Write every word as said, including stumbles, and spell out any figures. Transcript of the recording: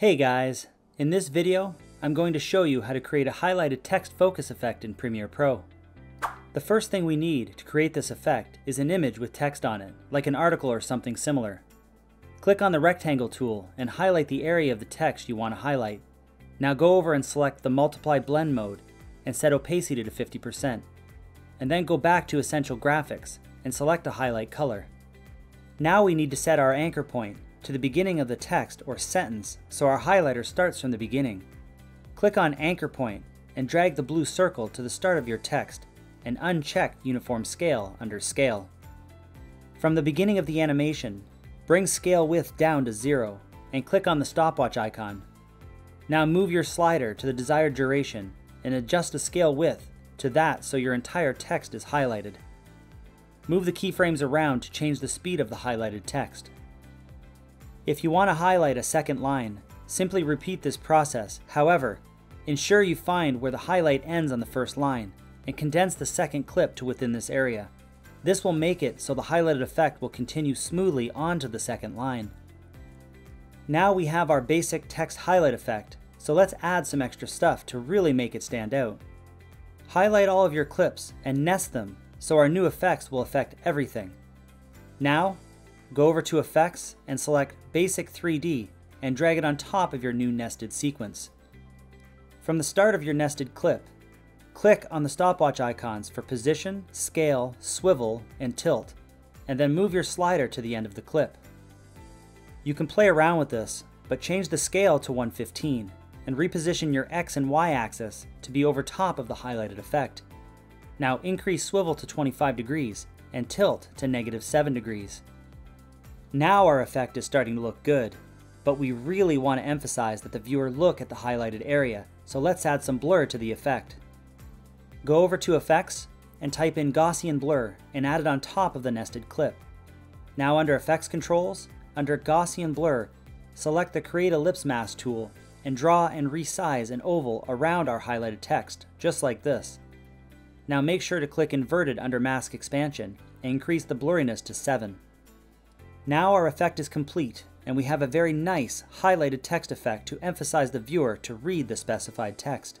Hey guys, in this video, I'm going to show you how to create a highlighted text focus effect in Premiere Pro. The first thing we need to create this effect is an image with text on it, like an article or something similar. Click on the rectangle tool and highlight the area of the text you want to highlight. Now go over and select the multiply blend mode and set opacity to fifty percent. And then go back to essential graphics and select a highlight color. Now we need to set our anchor point to the beginning of the text or sentence, so our highlighter starts from the beginning. Click on Anchor Point and drag the blue circle to the start of your text and uncheck Uniform Scale under Scale. From the beginning of the animation, bring Scale Width down to zero and click on the stopwatch icon. Now move your slider to the desired duration and adjust the scale width to that so your entire text is highlighted. Move the keyframes around to change the speed of the highlighted text. If you want to highlight a second line, simply repeat this process. However, ensure you find where the highlight ends on the first line and condense the second clip to within this area. This will make it so the highlighted effect will continue smoothly onto the second line. Now we have our basic text highlight effect, so let's add some extra stuff to really make it stand out. Highlight all of your clips and nest them so our new effects will affect everything. Now, go over to Effects and select Basic three D and drag it on top of your new nested sequence. From the start of your nested clip, click on the stopwatch icons for Position, Scale, Swivel, and Tilt, and then move your slider to the end of the clip. You can play around with this, but change the scale to one fifteen and reposition your X and Y axis to be over top of the highlighted effect. Now increase Swivel to twenty-five degrees and Tilt to negative seven degrees. Now our effect is starting to look good, but we really want to emphasize that the viewer look at the highlighted area, so let's add some blur to the effect. Go over to Effects and type in Gaussian Blur and add it on top of the nested clip. Now under Effects Controls, under Gaussian Blur, select the Create Ellipse Mask tool and draw and resize an oval around our highlighted text, just like this. Now make sure to click Inverted under Mask Expansion and increase the blurriness to seven. Now our effect is complete, and we have a very nice highlighted text effect to emphasize the viewer to read the specified text.